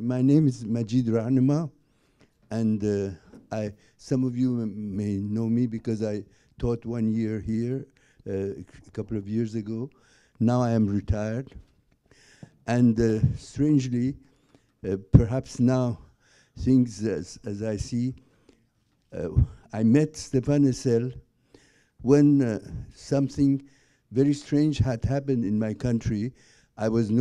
My name is Majid Rahnema, and some of you may know me because I taught 1 year here a couple of years ago. Now I am retired. And strangely, perhaps now, things as I see, I met Stéphane Hessel when something very strange had happened in my country. I was in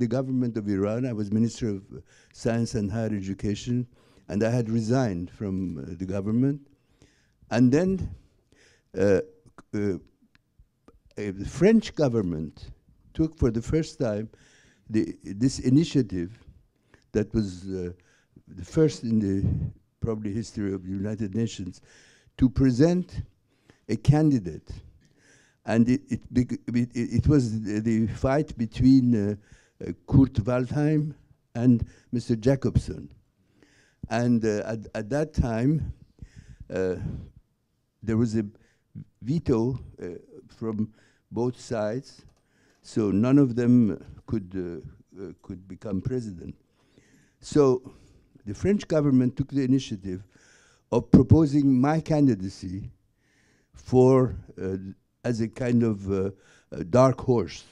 the government of Iran. I was Minister of Science and Higher Education, and I had resigned from the government. And then the French government took for the first time this initiative that was the first in the probably history of the United Nations to present a candidate. And it was the fight between Kurt Waldheim and Mr. Jacobson. And at that time, there was a veto from both sides, so none of them could become president. So the French government took the initiative of proposing my candidacy for as a kind of a dark horse.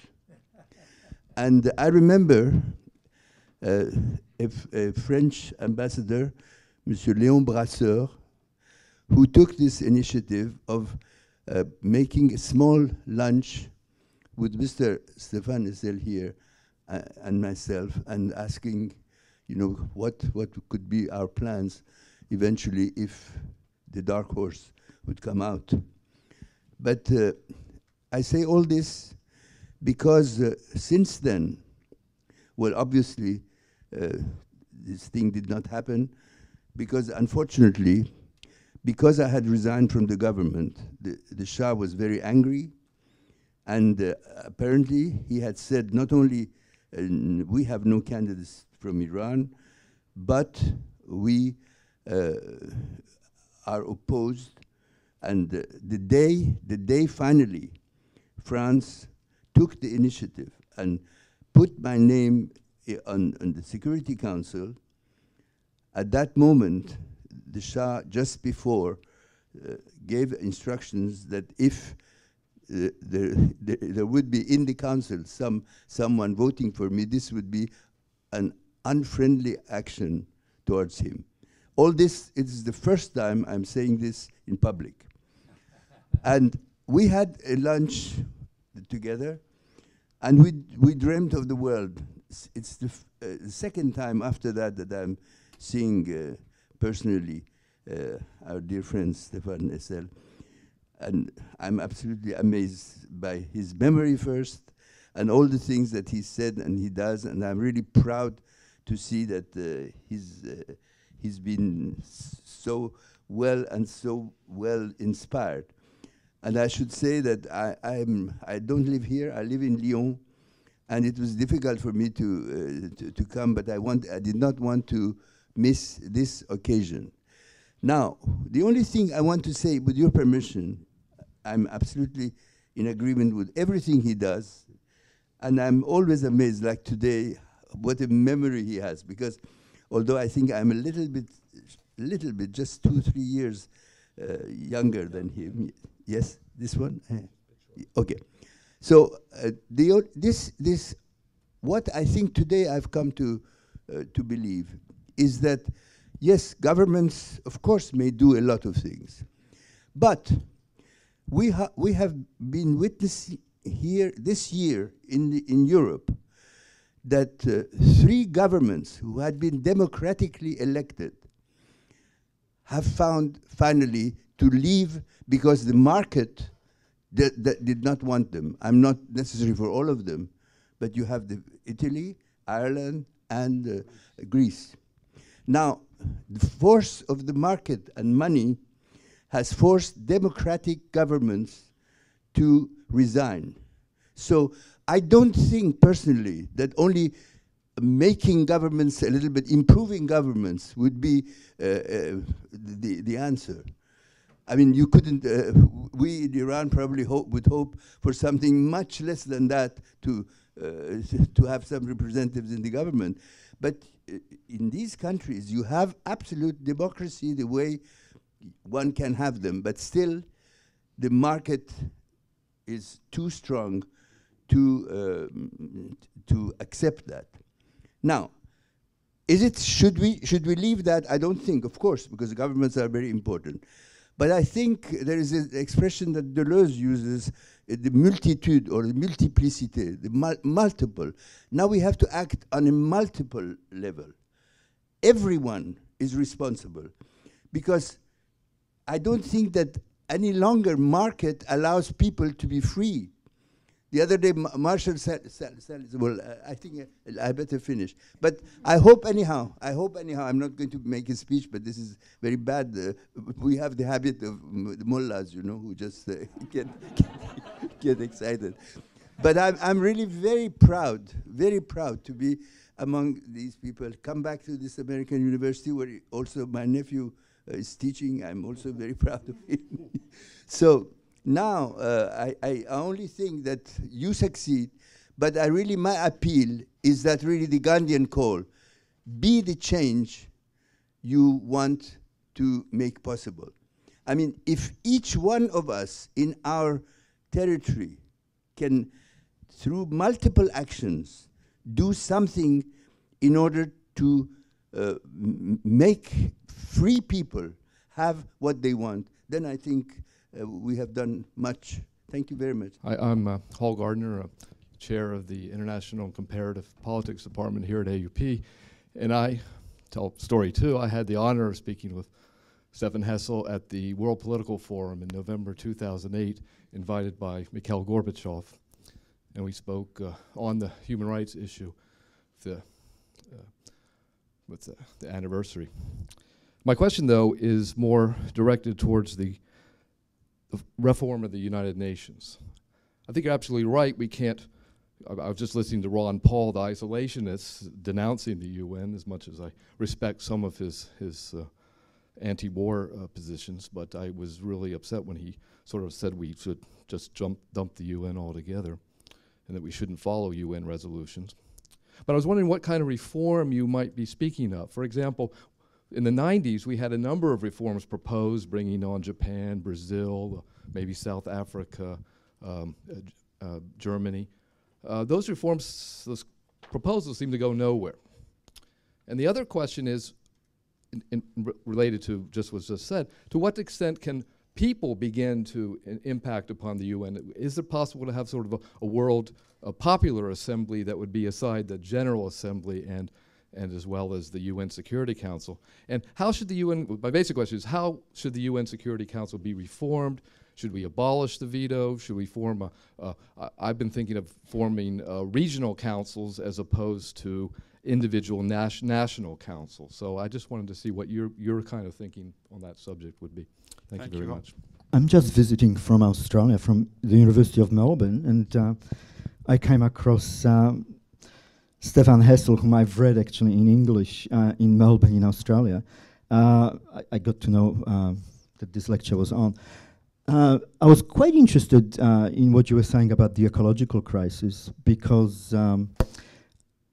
And I remember a French ambassador, Monsieur Léon Brasseur, who took this initiative of making a small lunch with Mr. Stéphane Hessel here and myself, and asking, you know, what could be our plans eventually if the dark horse would come out. But I say all this because since then, well, obviously, this thing did not happen because, unfortunately, because I had resigned from the government, the Shah was very angry. And apparently, he had said not only we have no candidates from Iran, but we are opposed. And the day finally, France took the initiative and put my name on the Security Council. At that moment, the Shah, just before, gave instructions that if there would be in the council someone voting for me, this would be an unfriendly action towards him. All this, it is the first time I'm saying this in public. And we had a lunch together, and we dreamt of the world. It's the second time after that that I'm seeing personally our dear friend Stéphane Hessel. And I'm absolutely amazed by his memory first, and all the things that he said and he does. And I'm really proud to see that he's been so well and so well inspired. And I should say that I don't live here. I live in Lyon, and it was difficult for me to come, but I did not want to miss this occasion. Now, the only thing I want to say, with your permission, I'm absolutely in agreement with everything he does, and I'm always amazed, like today, what a memory he has, because although I think I'm a little bit, just 2 or 3 years younger than him. Yes, this one? Okay. So this, what I think today I've come to believe is that, yes, governments, of course, may do a lot of things. But we have been witnessing here this year in Europe that three governments who had been democratically elected have found, finally, to leave because the market did not want them. I'm not necessary for all of them, but you have Italy, Ireland, and Greece. Now, the force of the market and money has forced democratic governments to resign. So I don't think personally that only making governments a little bit, improving governments would be the answer. I mean, you couldn't, we in Iran probably would hope for something much less than that to have some representatives in the government. But in these countries, you have absolute democracy the way one can have them, but still the market is too strong to accept that. Now, is it, should we leave that? I don't think, of course, because governments are very important. But I think there is an expression that Deleuze uses, the multitude or the multiplicity, the multiple. Now we have to act on a multiple level. Everyone is responsible, because I don't think that any longer market allows people to be free. The other day, Marshall said, well, I think I better finish. But I hope anyhow, I'm not going to make a speech, but this is very bad. We have the habit of the mullahs, you know, who just get excited. But I'm really very proud to be among these people. Come back to this American university where also my nephew is teaching. I'm also very proud of him. So. Now, I only think that you succeed, but I really, my appeal is that really the Gandhian call, be the change you want to make possible. I mean, if each one of us in our territory can, through multiple actions, do something in order to make free people have what they want, then I think we have done much. Thank you very much. I'm Hall Gardner, chair of the International Comparative Politics Department here at AUP. And I tell story too. I had the honor of speaking with Stéphane Hessel at the World Political Forum in November 2008, invited by Mikhail Gorbachev. And we spoke on the human rights issue, the anniversary. My question, though, is more directed towards the reform of the United Nations. I think you're absolutely right. We can't, I was just listening to Ron Paul, the isolationists, denouncing the UN, as much as I respect some of his anti-war positions, but I was really upset when he sort of said we should just dump the UN altogether and that we shouldn't follow UN resolutions. But I was wondering what kind of reform you might be speaking of. For example, in the 90s, we had a number of reforms proposed, bringing on Japan, Brazil, maybe South Africa, Germany. Those reforms, those proposals seem to go nowhere. And the other question is, related to just what was just said, to what extent can people begin to impact upon the UN? Is it possible to have sort of a world popular assembly that would be aside the General Assembly and as well as the UN Security Council? And how should the UN, my basic question is, how should the UN Security Council be reformed? Should we abolish the veto? Should we form I've been thinking of forming regional councils as opposed to individual national councils. So I just wanted to see what your kind of thinking on that subject would be. Thank you very much. I'm just visiting from Australia, from the University of Melbourne, and I came across Stéphane Hessel, whom I've read actually in English in Melbourne in Australia. I got to know that this lecture was on. I was quite interested in what you were saying about the ecological crisis, because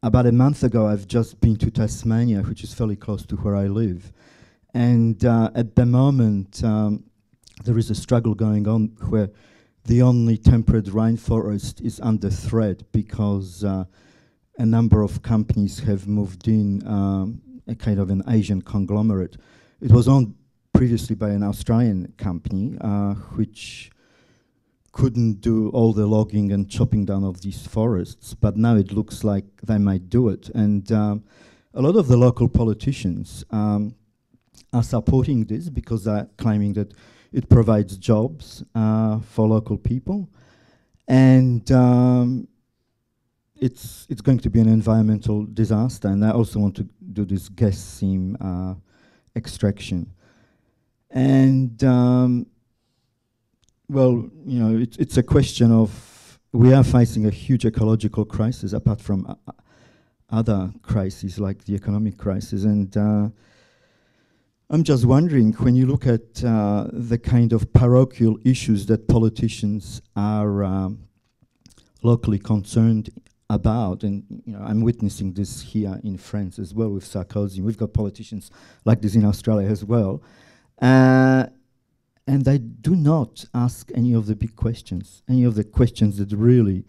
about a month ago I've just been to Tasmania, which is fairly close to where I live. And at the moment there is a struggle going on where the only temperate rainforest is under threat because a number of companies have moved in, a kind of an Asian conglomerate. It was owned previously by an Australian company, which couldn't do all the logging and chopping down of these forests, but now it looks like they might do it. And a lot of the local politicians are supporting this because they're claiming that it provides jobs for local people. And it's going to be an environmental disaster, and I also want to do this gas seam extraction. And well, you know, it's a question of, we are facing a huge ecological crisis, apart from other crises like the economic crisis. And I'm just wondering, when you look at the kind of parochial issues that politicians are locally concerned about, and you know, I'm witnessing this here in France as well with Sarkozy. We've got politicians like this in Australia as well. And they do not ask any of the big questions, any of the questions that really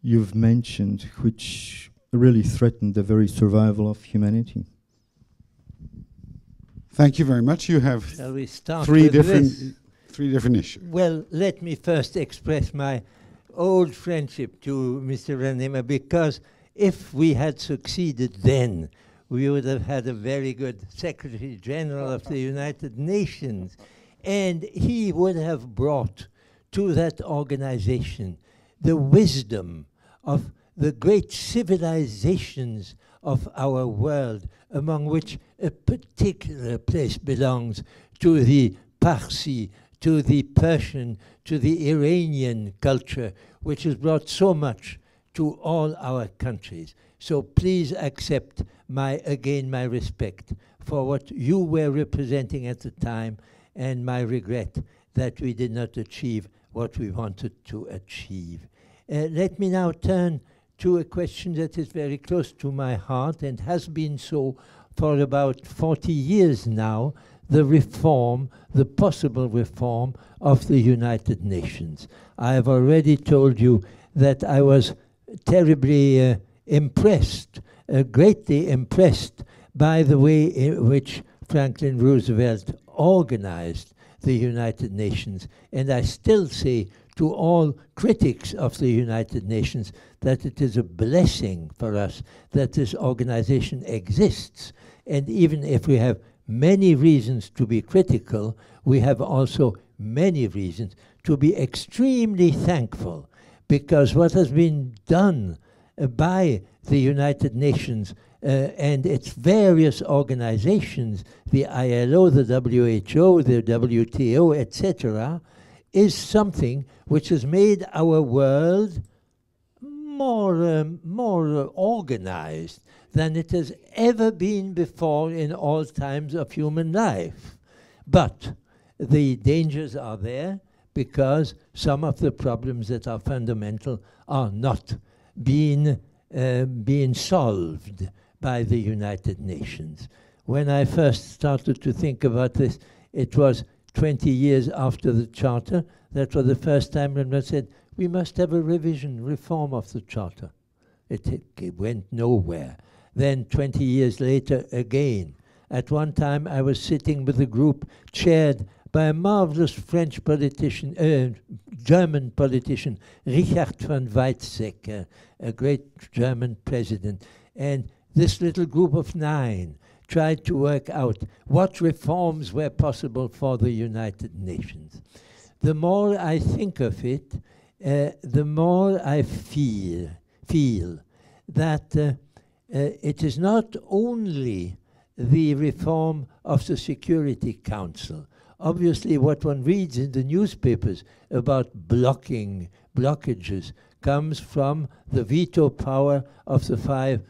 you've mentioned, which really threaten the very survival of humanity. Thank you very much. You have three different issues. Well, let me first express my old friendship to Mr. Rahnema, because if we had succeeded then, we would have had a very good Secretary General of the United Nations, and he would have brought to that organization the wisdom of the great civilizations of our world, among which a particular place belongs to the Parsi, to the Persian, to the Iranian culture, which has brought so much to all our countries. So please accept my respect for what you were representing at the time, and my regret that we did not achieve what we wanted to achieve. Let me now turn to a question that is very close to my heart and has been so for about 40 years now, the reform, the possible reform of the United Nations. I have already told you that I was terribly impressed, greatly impressed by the way in which Franklin Roosevelt organized the United Nations. And I still say to all critics of the United Nations that it is a blessing for us that this organization exists. And even if we have many reasons to be critical, we have also many reasons to be extremely thankful, because what has been done by the United Nations and its various organizations, the ILO, the WHO, the WTO, etc., is something which has made our world more organized than it has ever been before in all times of human life. But the dangers are there because some of the problems that are fundamental are not being solved by the United Nations. When I first started to think about this, it was 20 years after the Charter. That was the first time when I said, we must have a reform of the Charter. It went nowhere. Then 20 years later again. At one time I was sitting with a group chaired by a marvelous French politician, German politician, Richard von Weizsäcker, a great German president. And this little group of 9 tried to work out what reforms were possible for the United Nations. The more I think of it, the more I feel that it is not only the reform of the Security Council. Obviously, what one reads in the newspapers about blockages comes from the veto power of the 5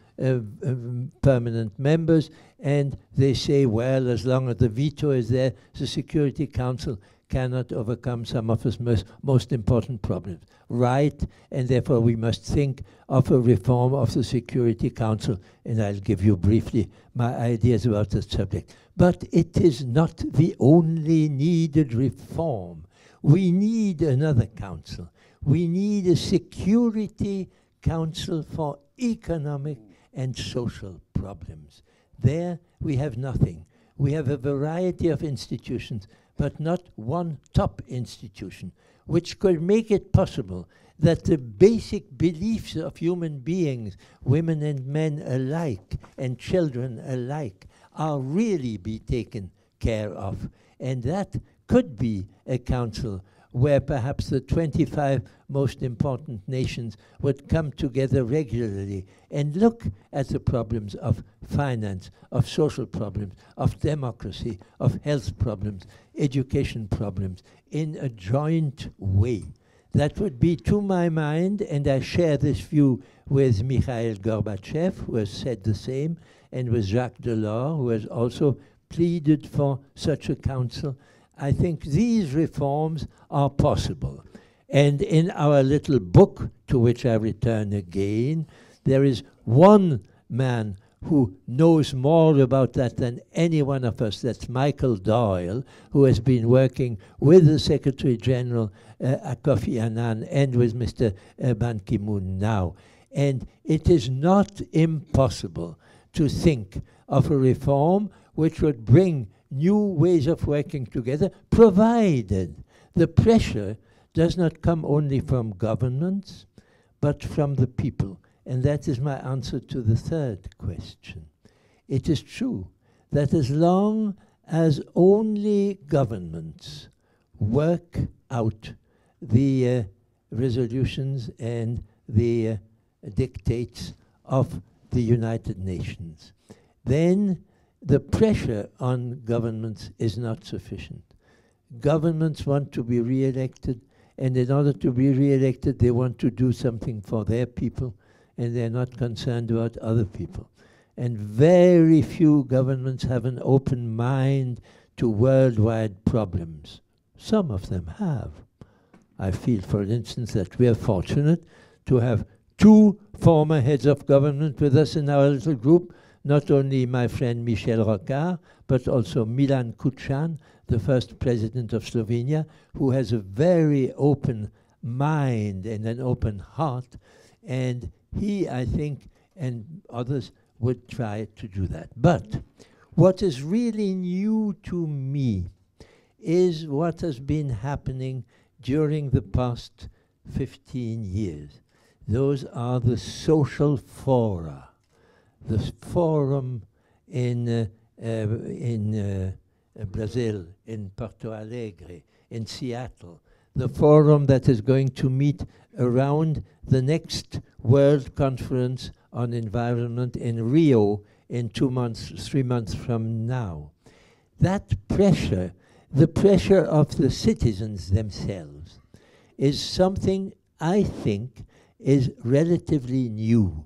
permanent members, and they say, well, as long as the veto is there, the Security Council cannot overcome some of its most important problems. Right, and therefore we must think of a reform of the Security Council, and I'll give you briefly my ideas about the subject. But it is not the only needed reform. We need another council. We need a Security Council for economic and social problems. There we have nothing. We have a variety of institutions, but not one top institution, which could make it possible that the basic beliefs of human beings, women and men alike, and children alike, are really be taken care of. And that could be a council where perhaps the 25 most important nations would come together regularly and look at the problems of finance, of social problems, of democracy, of health problems, education problems, in a joint way. That would be, to my mind, and I share this view with Mikhail Gorbachev, who has said the same, and with Jacques Delors, who has also pleaded for such a council. I think these reforms are possible. And in our little book, to which I return again, there is one man who knows more about that than any one of us. That's Michael Doyle, who has been working with the Secretary General Kofi Annan and with Mr. Ban Ki-moon now. And it is not impossible to think of a reform which would bring new ways of working together, provided the pressure does not come only from governments, but from the people. And that is my answer to the third question. It is true that as long as only governments work out the resolutions and the dictates of the United Nations, then the pressure on governments is not sufficient. Governments want to be re-elected, and in order to be re-elected, they want to do something for their people, and they're not concerned about other people. And very few governments have an open mind to worldwide problems. Some of them have. I feel, for instance, that we are fortunate to have two former heads of government with us in our little group, not only my friend Michel Rocard, but also Milan Kucan, the first president of Slovenia, who has a very open mind and an open heart, and he, I think, and others would try to do that. But what is really new to me is what has been happening during the past 15 years. Those are the social fora. The forum in Brazil, in Porto Alegre, in Seattle, the forum that is going to meet around the next World Conference on Environment in Rio in 2 months, 3 months from now. That pressure, the pressure of the citizens themselves, is something I think is relatively new.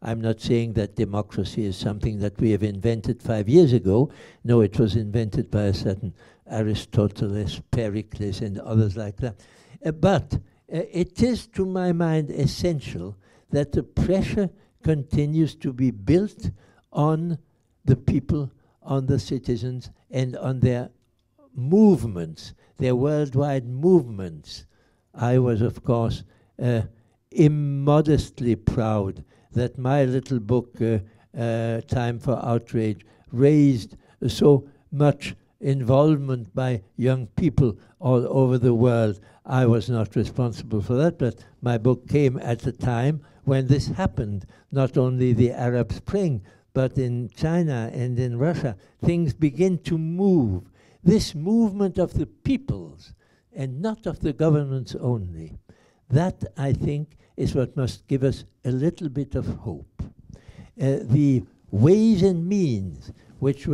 I'm not saying that democracy is something that we have invented 5 years ago. No, it was invented by a certain Aristotle, Pericles, and others like that. But it is, to my mind, essential that the pressure continues to be built on the people, on the citizens, and on their movements, their worldwide movements. I was, of course, immodestly proud that my little book, Time for Outrage, raised so much involvement by young people all over the world. I was not responsible for that, but my book came at a time when this happened, not only the Arab Spring, but in China and in Russia. Things begin to move. This movement of the peoples, and not of the governments only, that, I think, is what must give us a little bit of hope. The ways and means which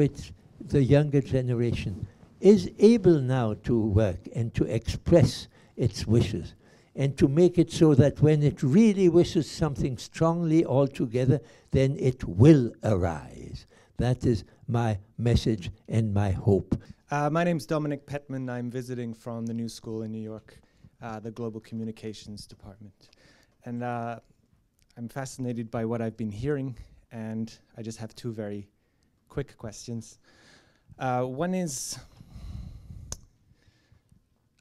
the younger generation is able now to work and to express its wishes and to make it so that when it really wishes something strongly altogether, then it will arise. That is my message and my hope. My name's Dominic Petman. I'm visiting from the New School in New York, the Global Communications Department. And I'm fascinated by what I've been hearing, and I just have two very quick questions. One is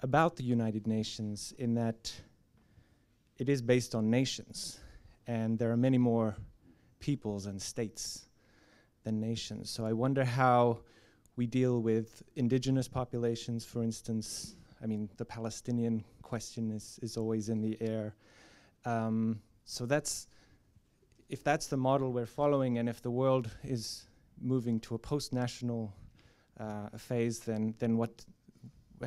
about the United Nations, in that it is based on nations, and there are many more peoples and states than nations. So I wonder how we deal with indigenous populations, for instance. I mean, the Palestinian question is always in the air. So that's, if that's the model we're following, and if the world is moving to a post-national phase, then what?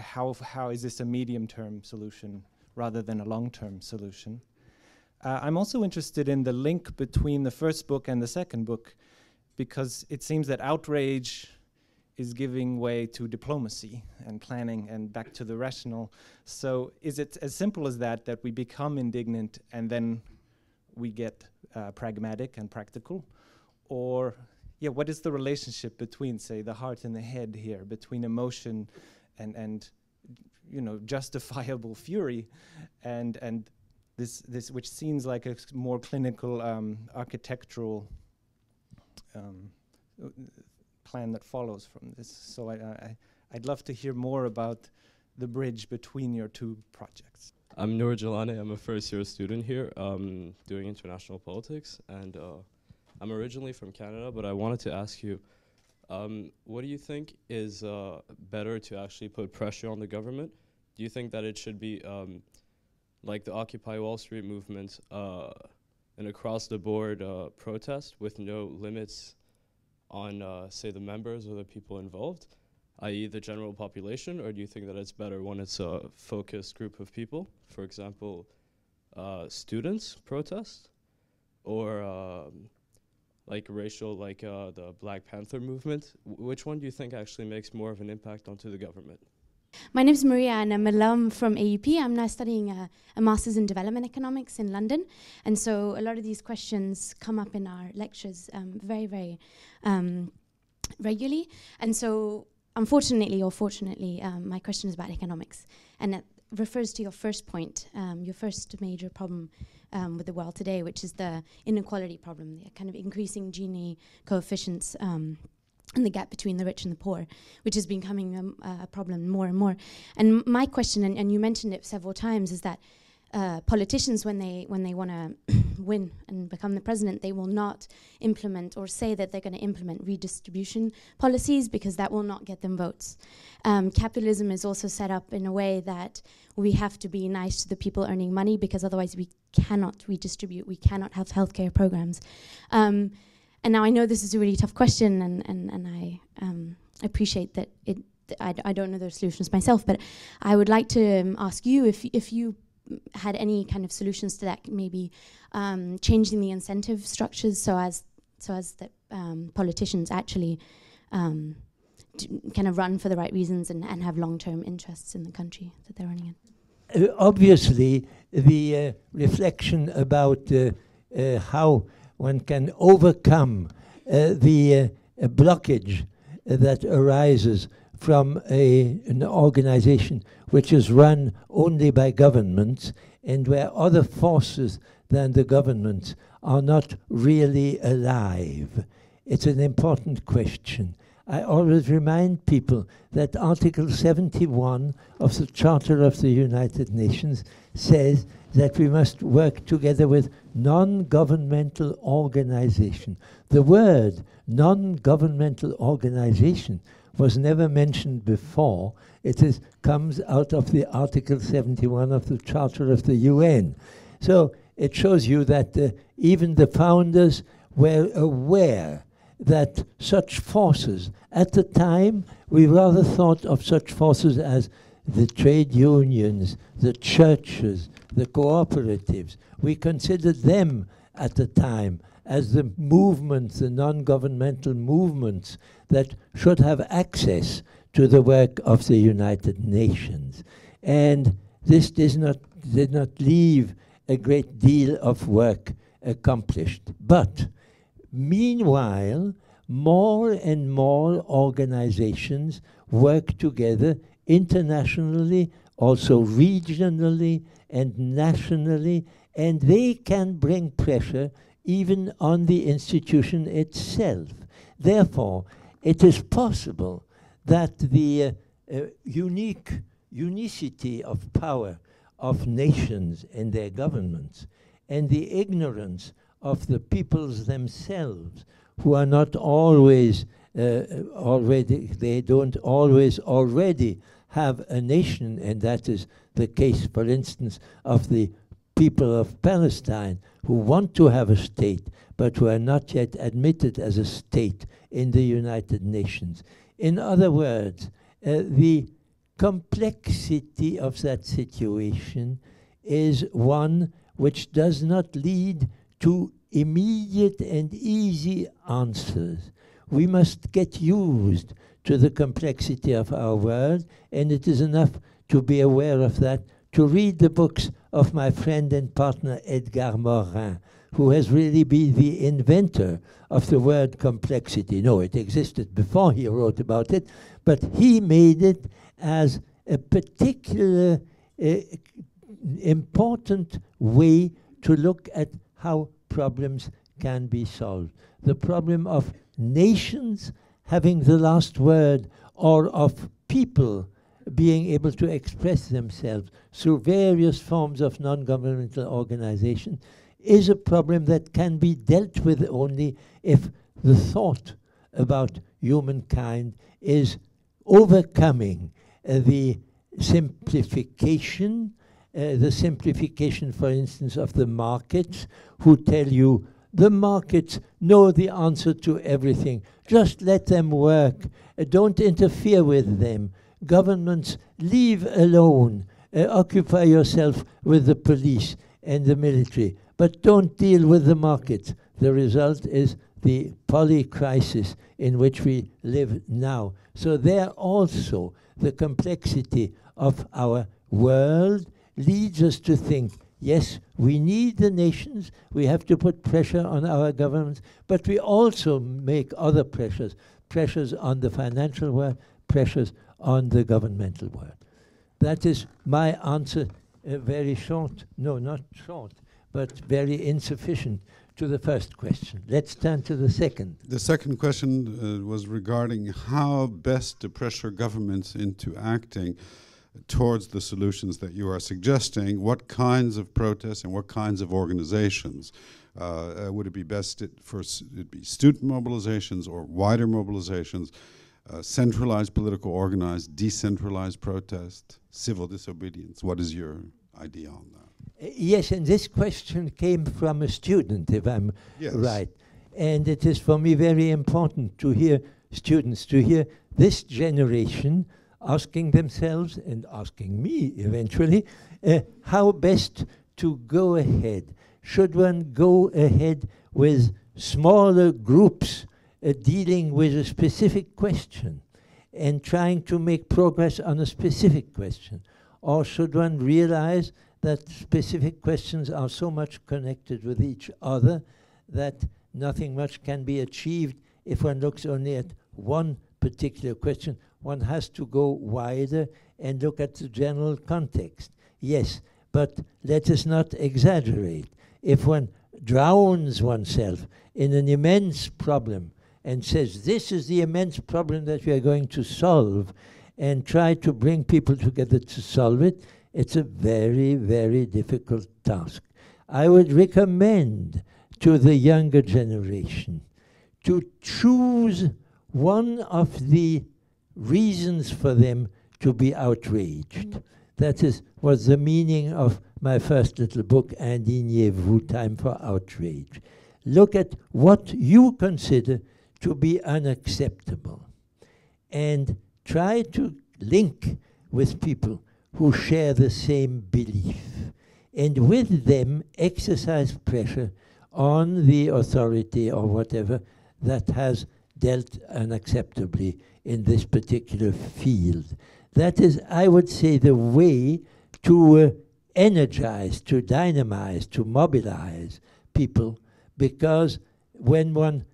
How is this a medium-term solution rather than a long-term solution? I'm also interested in the link between the first book and the second book, because it seems that outrage is giving way to diplomacy and planning and back to the rational. So is it as simple as that we become indignant and then we get pragmatic and practical? Or yeah, what is the relationship between, say, the heart and the head here, between emotion and justifiable fury, and this which seems like a more clinical architectural plan that follows from this. So I'd love to hear more about the bridge between your two projects. I'm Noor Jalani. I'm a first-year student here doing international politics, and I'm originally from Canada, but I wanted to ask you, what do you think is better to actually put pressure on the government? Do you think that it should be like the Occupy Wall Street movement, an across-the-board protest with no limits on, say, the members or the people involved, i.e. the general population, or do you think that it's better when it's a focused group of people, for example, students protest, or like racial, like the Black Panther movement? Which one do you think actually makes more of an impact onto the government? My name is Maria, and I'm an alum from AUP. I'm now studying a Master's in Development Economics in London. And so a lot of these questions come up in our lectures very, very regularly. And so unfortunately or fortunately, my question is about economics. And it refers to your first point, your first major problem with the world today, which is the inequality problem, the kind of increasing Gini coefficients and the gap between the rich and the poor, which is becoming a problem more and more. And my question, and you mentioned it several times, is that politicians, when they want to win and become the president, they will not implement or say that they're going to implement redistribution policies, because that will not get them votes. Capitalism is also set up in a way that we have to be nice to the people earning money, because otherwise we cannot redistribute, we cannot have healthcare programs. And now I know this is a really tough question, and I appreciate that I don't know the solutions myself, but I would like to ask you if you had any kind of solutions to that, maybe changing the incentive structures so as that politicians actually kind of run for the right reasons and have long-term interests in the country that they're running in. Obviously, the reflection about how one can overcome the blockage that arises from an organization which is run only by governments, and where other forces than the governments are not really alive. It's an important question. I always remind people that Article 71 of the Charter of the United Nations says that we must work together with non-governmental organization. The word non-governmental organization was never mentioned before. It comes out of the Article 71 of the Charter of the UN. So it shows you that even the founders were aware that such forces, at the time, we rather thought of such forces as the trade unions, the churches, the cooperatives. We considered them at the time as the movements, the non-governmental movements that should have access to the work of the United Nations. And this did not leave a great deal of work accomplished. But meanwhile, more and more organizations work together internationally, also regionally and nationally, and they can bring pressure even on the institution itself. Therefore, it is possible that the unicity of power of nations and their governments, and the ignorance of the peoples themselves, who are not always already have a nation, and that is the case, for instance, of the people of Palestine, who want to have a state but who are not yet admitted as a state in the United Nations. In other words, the complexity of that situation is one which does not lead to immediate and easy answers. We must get used to the complexity of our world, and it is enough to be aware of that, to read the books of my friend and partner Edgar Morin, who has really been the inventor of the word complexity. No, it existed before he wrote about it, but he made it as a particular important way to look at how problems can be solved. The problem of nations having the last word, or of people being able to express themselves through various forms of non-governmental organization, is a problem that can be dealt with only if the thought about humankind is overcoming the simplification, for instance, of the markets, who tell you the markets know the answer to everything. Just let them work. Don't interfere with them. Governments, leave alone. Occupy yourself with the police and the military, but don't deal with the markets. The result is the polycrisis in which we live now. So there also, the complexity of our world leads us to think, yes, we need the nations, we have to put pressure on our governments, but we also make other pressures, pressures on the financial world, pressures on the governmental world. That is my answer, very short, no, not short, but very insufficient to the first question. Let's turn to the second. The second question was regarding how best to pressure governments into acting towards the solutions that you are suggesting. What kinds of protests and what kinds of organizations? Would it be best it'd be student mobilizations or wider mobilizations, centralized political organized, decentralized protest, civil disobedience? What is your idea on that? Yes, and this question came from a student, if I'm right. And it is for me very important to hear students, to hear this generation asking themselves, and asking me eventually, how best to go ahead. Should one go ahead with smaller groups dealing with a specific question and trying to make progress on a specific question? Or should one realize that specific questions are so much connected with each other that nothing much can be achieved if one looks only at one particular question? One has to go wider and look at the general context. Yes, but let us not exaggerate. If one drowns oneself in an immense problem and says, this is the immense problem that we are going to solve, and try to bring people together to solve it, it's a very, very difficult task. I would recommend to the younger generation to choose one of the reasons for them to be outraged. That was the meaning of my first little book, Indignez-vous, Time for Outrage. Look at what you consider to be unacceptable and try to link with people who share the same belief, and with them exercise pressure on the authority or whatever that has dealt unacceptably in this particular field. That is, I would say, the way to energize, to dynamize, to mobilize people, because when one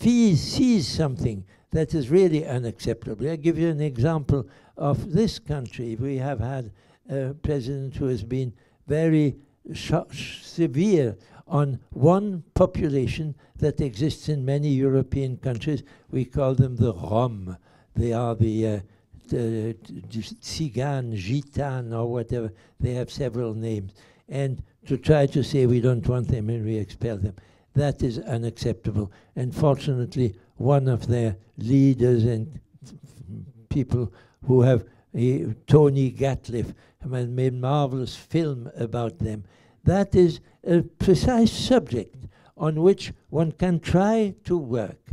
sees something that is really unacceptable. I'll give you an example of this country. We have had a president who has been very severe on one population that exists in many European countries. We call them the ROM. They are the Tzigan, Gitan, or whatever. They have several names. And to try to say we don't want them and we expel them, that is unacceptable. And fortunately, one of their leaders and people who have, Tony Gatliff, made a marvelous film about them. That is a precise subject on which one can try to work.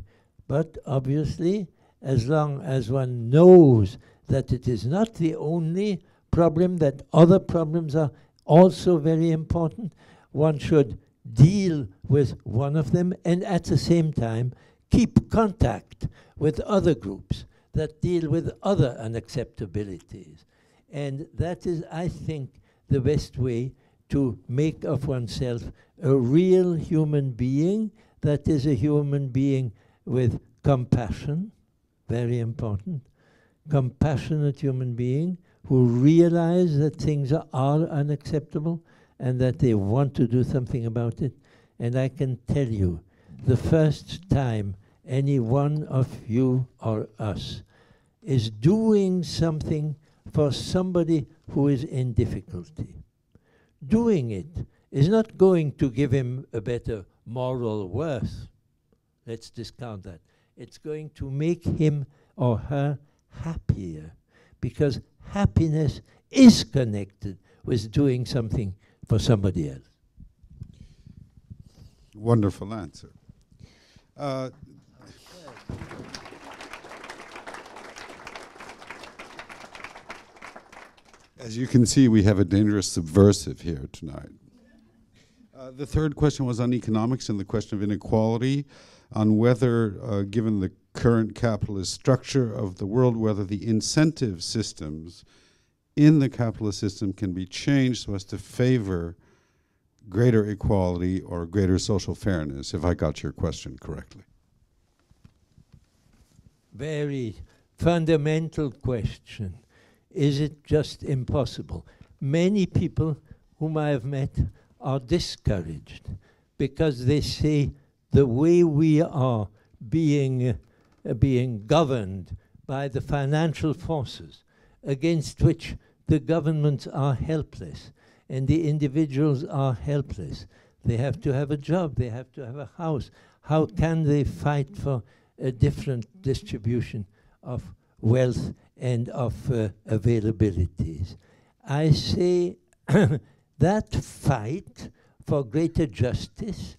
But obviously, as long as one knows that it is not the only problem, that other problems are also very important, one should deal with one of them and at the same time keep contact with other groups that deal with other unacceptabilities. And that is, I think, the best way to make of oneself a real human being, that is a human being with compassion, very important, compassionate human being who realize that things are unacceptable and that they want to do something about it. And I can tell you, the first time any one of you or us is doing something for somebody who is in difficulty, doing it is not going to give him a better moral worth. Let's discount that. It's going to make him or her happier, because happiness is connected with doing something for somebody else. Wonderful answer. As you can see, we have a dangerous subversive here tonight. The third question was on economics and the question of inequality, on whether, given the current capitalist structure of the world, whether the incentive systems in the capitalist system can be changed so as to favor greater equality or greater social fairness, if I got your question correctly. Very fundamental question. Is it just impossible? Many people whom I have met are discouraged because they say the way we are being governed by the financial forces against which the governments are helpless and the individuals are helpless. They have to have a job, they have to have a house. How can they fight for a different distribution of wealth and of availabilities? I say that fight for greater justice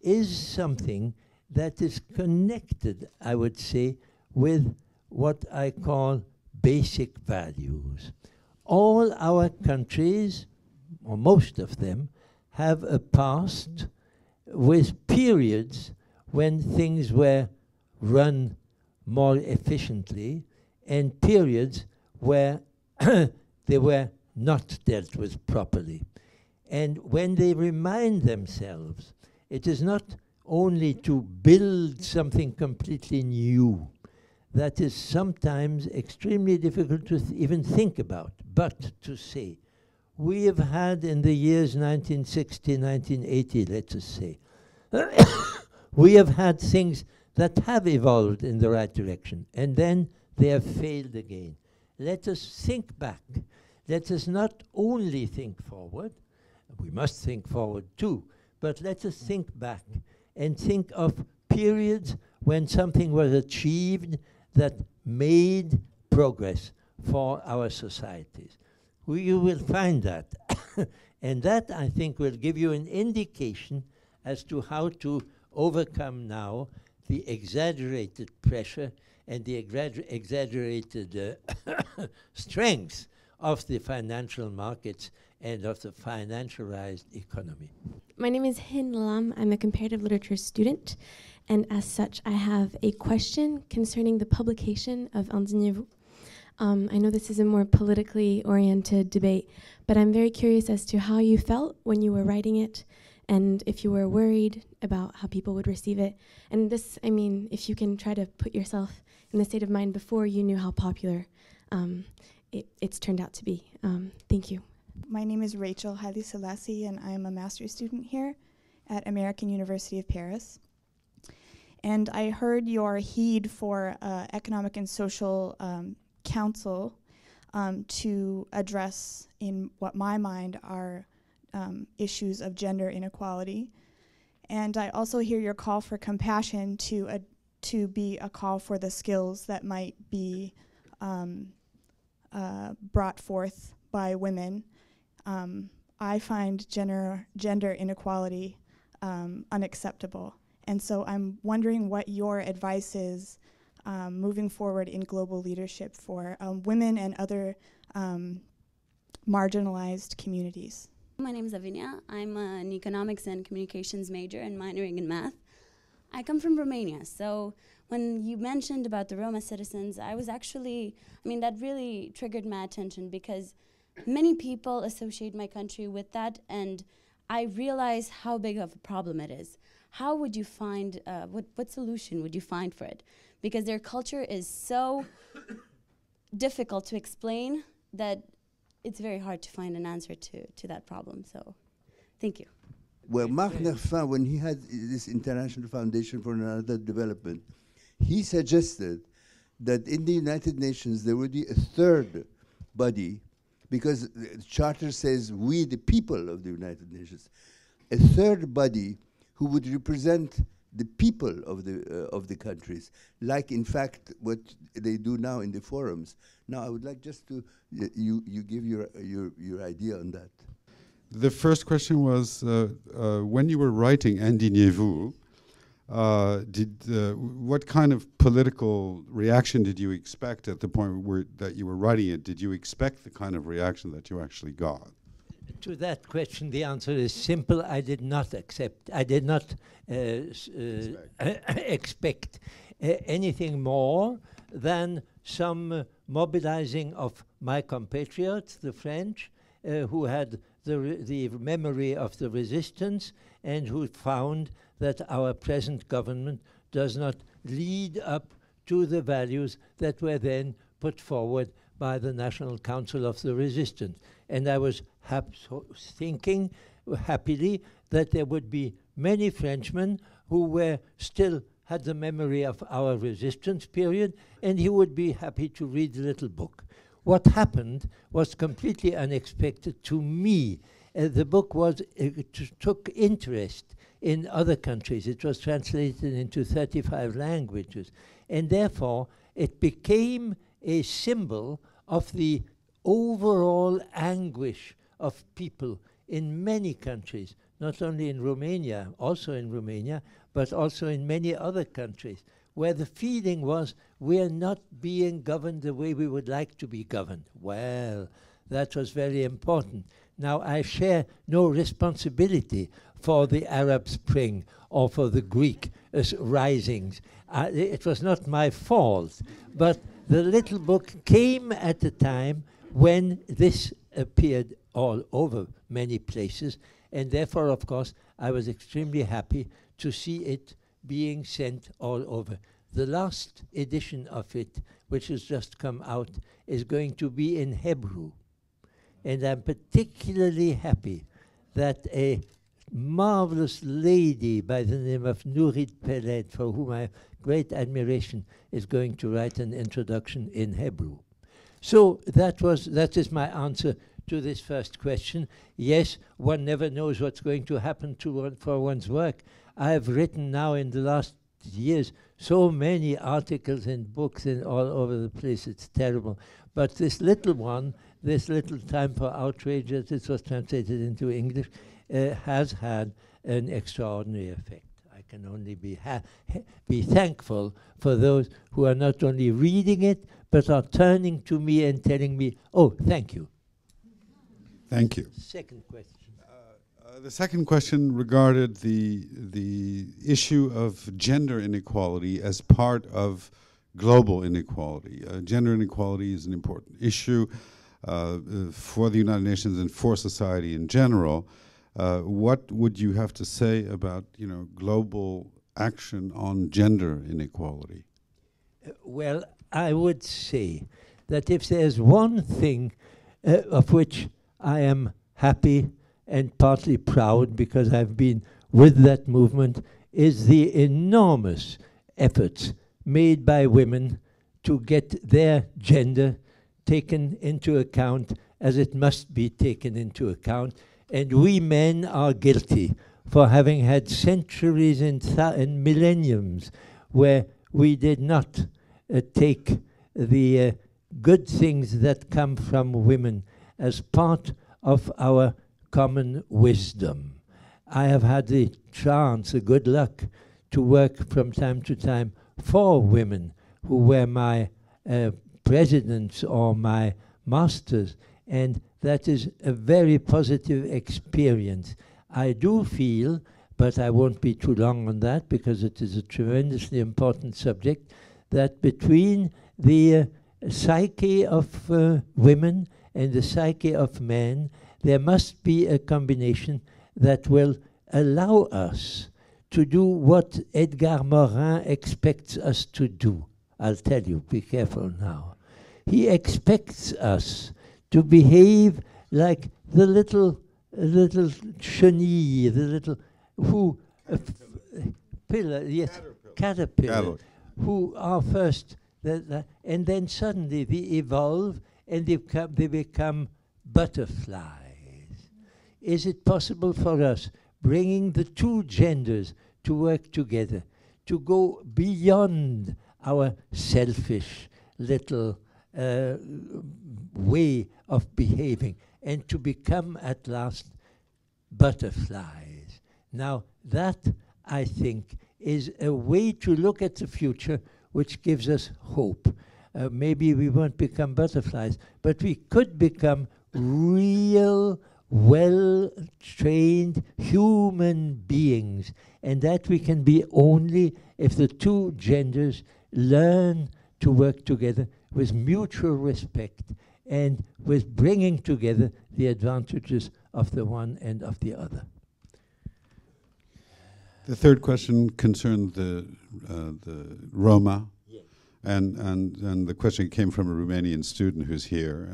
is something that is connected, I would say, with what I call basic values. All our countries, or most of them, have a past with periods when things were run more efficiently and periods where they were not dealt with properly. And when they remind themselves, it is not only to build something completely new. That is sometimes extremely difficult to even think about, but to say, we have had in the years 1960, 1980, let us say, we have had things that have evolved in the right direction, and then they have failed again. Let us think back. Let us not only think forward, we must think forward too, but let us think back and think of periods when something was achieved that made progress for our societies. You will find that. And that, I think, will give you an indication as to how to overcome now the exaggerated pressure and the exaggerated strengths of the financial markets and of the financialized economy. My name is Hin Lam. I'm a comparative literature student, and as such, I have a question concerning the publication of Indignez-vous. I know this is a more politically oriented debate, but I'm very curious as to how you felt when you were writing it, and if you were worried about how people would receive it. And this, I mean, if you can try to put yourself in the state of mind before you knew how popular it's turned out to be. Thank you. My name is Rachel Haile Selassie, and I'm a master's student here at American University of Paris. And I heard your heed for economic and social council to address, in what my mind are issues of gender inequality. And I also hear your call for compassion to be a call for the skills that might be brought forth by women. I find gender inequality unacceptable. And so I'm wondering what your advice is moving forward in global leadership for women and other marginalized communities. My name is Avinia. I'm an economics and communications major and minoring in math. I come from Romania, so when you mentioned about the Roma citizens, I was actually, I mean, that really triggered my attention because many people associate my country with that, and I realize how big of a problem it is. How would you find, what solution would you find for it? Because their culture is so difficult to explain that it's very hard to find an answer to that problem. So, thank you. Well, Marc Nerfin, when he had this International Foundation for Narrative Development, he suggested that in the United Nations there would be a third body, because the Charter says we, the people of the United Nations, a third body who would represent the people of the countries, like in fact what they do now in the forums. Now I would like just to you give your idea on that. The first question was when you were writing Indignez-vous, what kind of political reaction did you expect at the point where that you were writing it? Did you expect the kind of reaction that you actually got? To that question, the answer is simple. I did not accept. I did not expect anything more than some mobilizing of my compatriots, the French, who had the memory of the resistance and who found that our present government does not lead up to the values that were then put forward by the National Council of the Resistance. And I was thinking happily that there would be many Frenchmen who were still had the memory of our resistance period, and he would be happy to read the little book. What happened was completely unexpected to me. The book was took interest in other countries. It was translated into 35 languages, and therefore it became a symbol of the overall anguish of people in many countries, not only in Romania, also in Romania, but also in many other countries, where the feeling was, we're not being governed the way we would like to be governed. Well, that was very important. Now, I share no responsibility for the Arab Spring or for the Greek risings. It was not my fault. But the little book came at a time when this appeared all over many places. And therefore, of course, I was extremely happy to see it being sent all over. The last edition of it, which has just come out, is going to be in Hebrew. And I'm particularly happy that a marvelous lady by the name of Nourit Peled, for whom I have great admiration, is going to write an introduction in Hebrew. So that is my answer to this first question. Yes, one never knows what's going to happen to one for one's work. I have written now in the last years so many articles and books and all over the place, it's terrible. But this little one, this little Time for Outrage, it was translated into English, has had an extraordinary effect. I can only be thankful for those who are not only reading it, but are turning to me and telling me, oh, thank you. Thank you. Second question. The second question regarded the issue of gender inequality as part of global inequality. Gender inequality is an important issue for the United Nations and for society in general. What would you have to say about, you know, global action on gender inequality? Well, I would say that if there's one thing of which I am happy and partly proud, because I've been with that movement, is the enormous efforts made by women to get their gender taken into account as it must be taken into account. And we men are guilty for having had centuries and millenniums where we did not take the good things that come from women as part of our common wisdom. I have had the chance, the good luck, to work from time to time for women who were my presidents or my masters, and that is a very positive experience. I do feel, but I won't be too long on that because it is a tremendously important subject, that between the psyche of women and the psyche of men, there must be a combination that will allow us to do what Edgar Morin expects us to do. I'll tell you, be careful now. He expects us to behave like the little chenille, the little who pillar, yes, caterpillar, who are first, and then suddenly they evolve and they become butterflies. Is it possible for us, bringing the two genders to work together, to go beyond our selfish little way of behaving and to become at last butterflies? Now that, I think, is a way to look at the future which gives us hope. Maybe we won't become butterflies, but we could become real, well-trained human beings, and that we can be only if the two genders learn to work together with mutual respect and with bringing together the advantages of the one and of the other. The third question concerned the Roma, yes. and the question came from a Romanian student who's here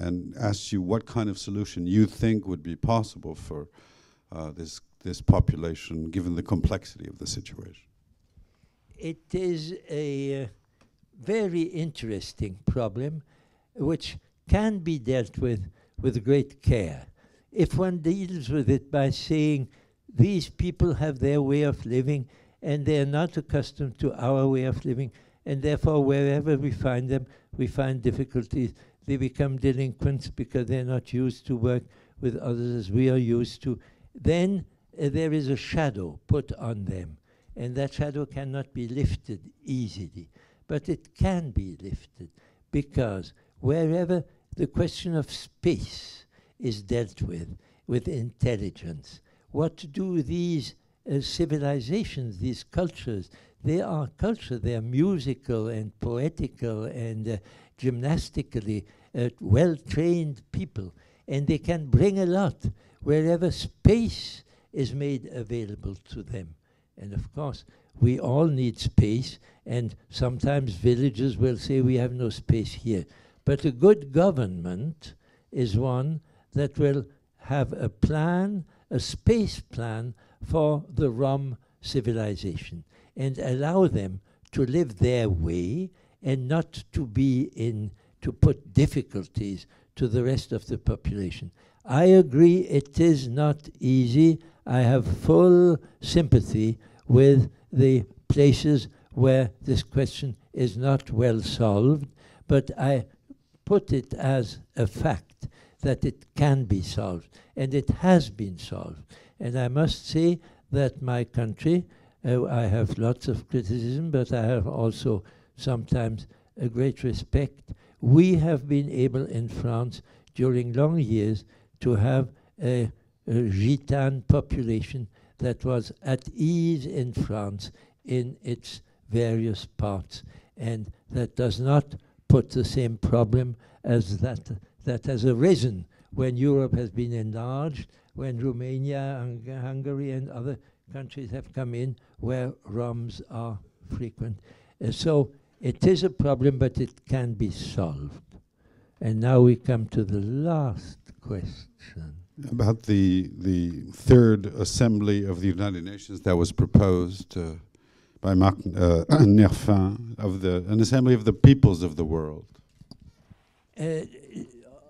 and asked you what kind of solution you think would be possible for this population, given the complexity of the situation. It is a very interesting problem, which can be dealt with great care. If one deals with it by saying, these people have their way of living, and they are not accustomed to our way of living, and therefore wherever we find them, we find difficulties. They become delinquents because they're not used to work with others as we are used to. Then there is a shadow put on them, and that shadow cannot be lifted easily. But it can be lifted, because wherever the question of space is dealt with intelligence, what do these civilizations, these cultures? They are culture, they are musical and poetical and gymnastically well-trained people, and they can bring a lot wherever space is made available to them. And of course, we all need space, and sometimes villages will say we have no space here. But a good government is one that will have a plan, a space plan for the Rom civilization, and allow them to live their way and not to to put difficulties to the rest of the population. I agree it is not easy. I have full sympathy with the places where this question is not well solved, but I put it as a fact that it can be solved, and it has been solved. And I must say that my country, I have lots of criticism, but I have also sometimes a great respect. We have been able in France during long years to have a Gitan population that was at ease in France in its various parts, and that does not put the same problem as that has arisen when Europe has been enlarged, when Romania, Hungary and other countries have come in where Roms are frequent. So it is a problem, but it can be solved. And now we come to the last question. About the third assembly of the United Nations that was proposed by Marc Nerfin, an assembly of the peoples of the world.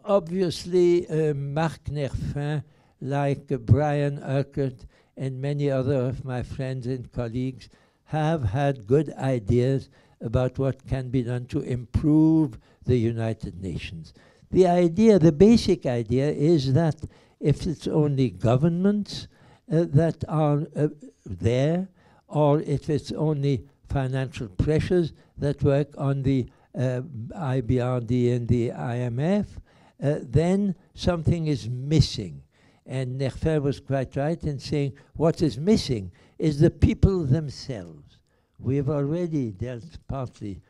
Obviously, Marc Nerfin, like Brian Urquhart and many other of my friends and colleagues, have had good ideas about what can be done to improve the United Nations. The idea, the basic idea, is that if it's only governments that are there, or if it's only financial pressures that work on the IBRD and the IMF, then something is missing. And Nerfin was quite right in saying what is missing is the people themselves. We have already dealt partly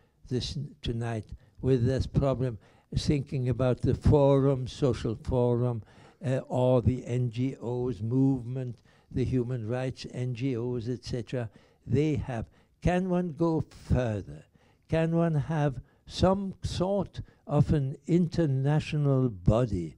tonight with this problem, thinking about the forum, social forum, or the NGOs movement, the human rights NGOs, etc. Can one go further? Can one have some sort of an international body.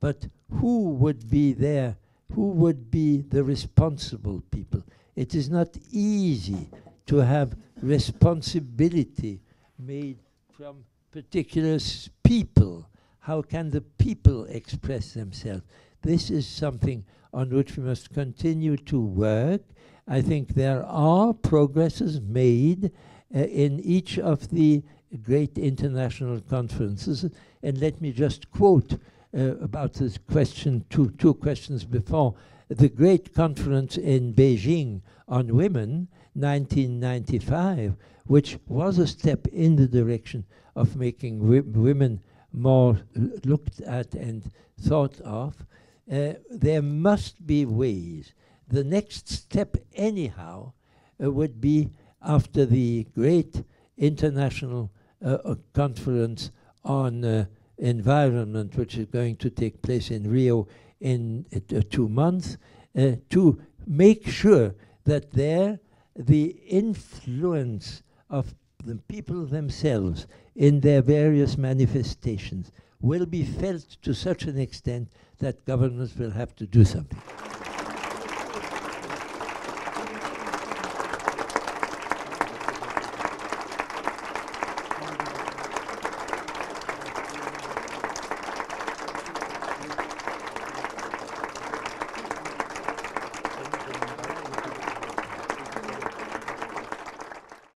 But who would be there? Who would be the responsible people? It is not easy to have responsibility made from particular people. How can the people express themselves? This is something on which we must continue to work. I think there are progresses made in each of the great international conferences. And let me just quote about this question, two questions before. The great conference in Beijing on women, 1995, which was a step in the direction of making women more looked at and thought of. There must be ways. The next step, anyhow, would be after the great international conference on environment, which is going to take place in Rio in 2 months, to make sure that there the influence of the people themselves in their various manifestations will be felt to such an extent that governments will have to do something.